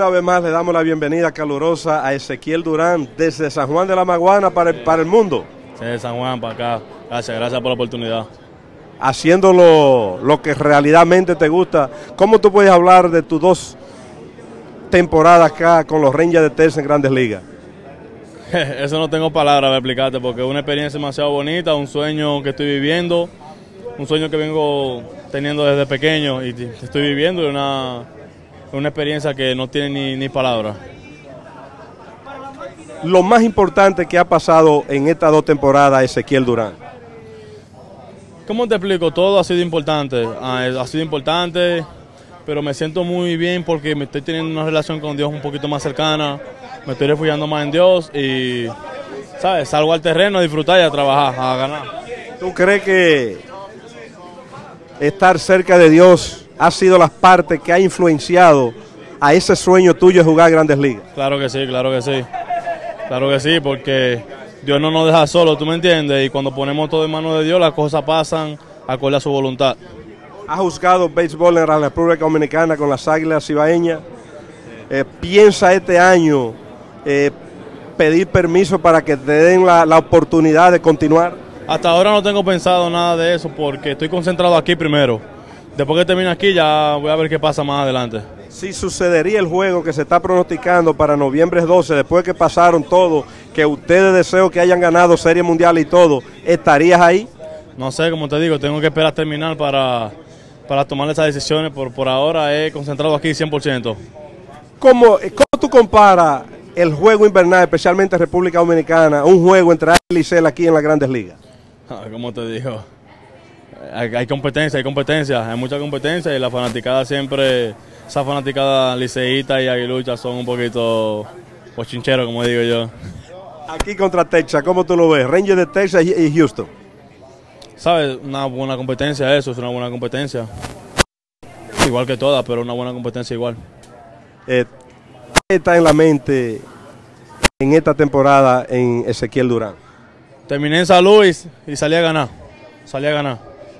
Una vez más le damos la bienvenida calurosa a Ezequiel Durán desde San Juan de la Maguana para el mundo. Sí, San Juan, para acá. Gracias por la oportunidad. Haciendo lo que realmente te gusta, ¿cómo tú puedes hablar de tus dos temporadas acá con los Rangers de Texas en Grandes Ligas? Eso no tengo palabras para explicarte, porque es una experiencia demasiado bonita, un sueño que estoy viviendo, un sueño que vengo teniendo desde pequeño y estoy viviendo una experiencia que no tiene ni palabras. Lo más importante que ha pasado en estas dos temporadas, Ezequiel Durán. ¿Cómo te explico? Todo ha sido importante, pero me siento muy bien porque me estoy teniendo una relación con Dios un poquito más cercana, me estoy refugiando más en Dios y, ¿sabes? Salgo al terreno a disfrutar y a trabajar, a ganar. ¿Tú crees que estar cerca de Dios ha sido las partes que ha influenciado a ese sueño tuyo de jugar Grandes Ligas? Claro que sí, claro que sí. Claro que sí, porque Dios no nos deja solos, ¿tú me entiendes? Y cuando ponemos todo en manos de Dios, las cosas pasan acorde a su voluntad. ¿Has juzgado béisbol en la República Dominicana con las Águilas cibaeñas? ¿Piensa este año pedir permiso para que te den la oportunidad de continuar? Hasta ahora no tengo pensado nada de eso porque estoy concentrado aquí primero. Después que termine aquí ya voy a ver qué pasa más adelante. Si sucedería el juego que se está pronosticando para noviembre 12, después que pasaron todo, que ustedes deseo que hayan ganado Serie Mundial y todo, ¿estarías ahí? No sé, como te digo, tengo que esperar a terminar para tomar esas decisiones. Por ahora he concentrado aquí 100%. ¿Cómo tú comparas el juego invernal, especialmente en República Dominicana, un juego entre Águila y Cel aquí en las Grandes Ligas? Como te digo, hay mucha competencia y la fanaticada siempre, esa fanaticada liceísta y aguilucha son un poquito pochincheros, como digo yo. Aquí contra Texas, ¿cómo tú lo ves? Rangers de Texas y Houston. ¿Sabes? Una buena competencia, eso es una buena competencia. Igual que todas, pero una buena competencia igual. ¿Qué está en la mente en esta temporada en Ezequiel Durán? Terminé en San Luis y salí a ganar.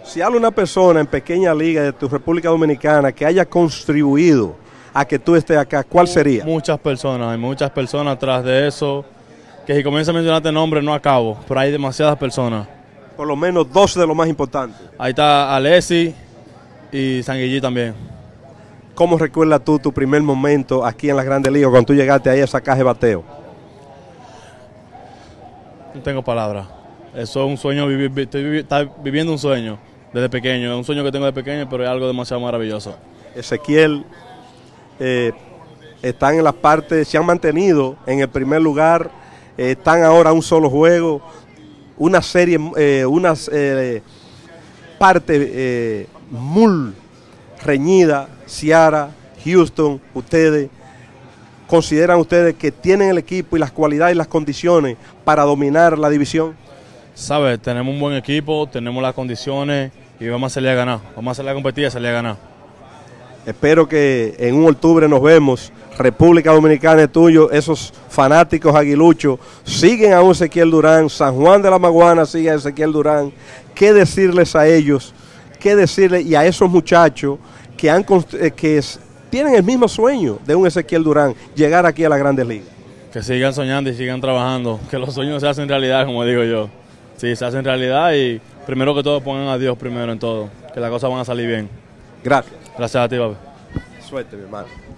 Si habla una persona en pequeña liga de tu República Dominicana que haya contribuido a que tú estés acá, ¿cuál sería? Hay muchas personas atrás de eso, que si comienzo a mencionarte nombres no acabo, pero hay demasiadas personas. Por lo menos dos de los más importantes. Ahí está Alessi y Sanguillí también. ¿Cómo recuerdas tú tu primer momento aquí en las Grandes Ligas cuando tú llegaste ahí a esa caja de bateo? No tengo palabras. Eso es un sueño, estoy viviendo un sueño desde pequeño, es un sueño que tengo desde pequeño, pero es algo demasiado maravilloso. Ezequiel, están en las partes, se han mantenido en el primer lugar, están ahora a un solo juego, una serie, muy reñida, Ciara, Houston, ustedes. ¿Consideran ustedes que tienen el equipo y las cualidades y las condiciones para dominar la división? Sabes, tenemos un buen equipo, tenemos las condiciones y vamos a salir a ganar. Vamos a salir a competir y salir a ganar. Espero que en un octubre nos vemos. República Dominicana es tuyo, esos fanáticos aguiluchos siguen a Ezequiel Durán, San Juan de la Maguana sigue a Ezequiel Durán. ¿Qué decirles a ellos? ¿Qué decirles y a esos muchachos que tienen el mismo sueño de un Ezequiel Durán, llegar aquí a las Grandes Ligas? Que sigan soñando y sigan trabajando, que los sueños se hacen realidad, como digo yo. Sí, se hacen realidad y primero que todo pongan a Dios primero en todo, que las cosas van a salir bien. Gracias. Gracias a ti, papi. Suerte, mi hermano.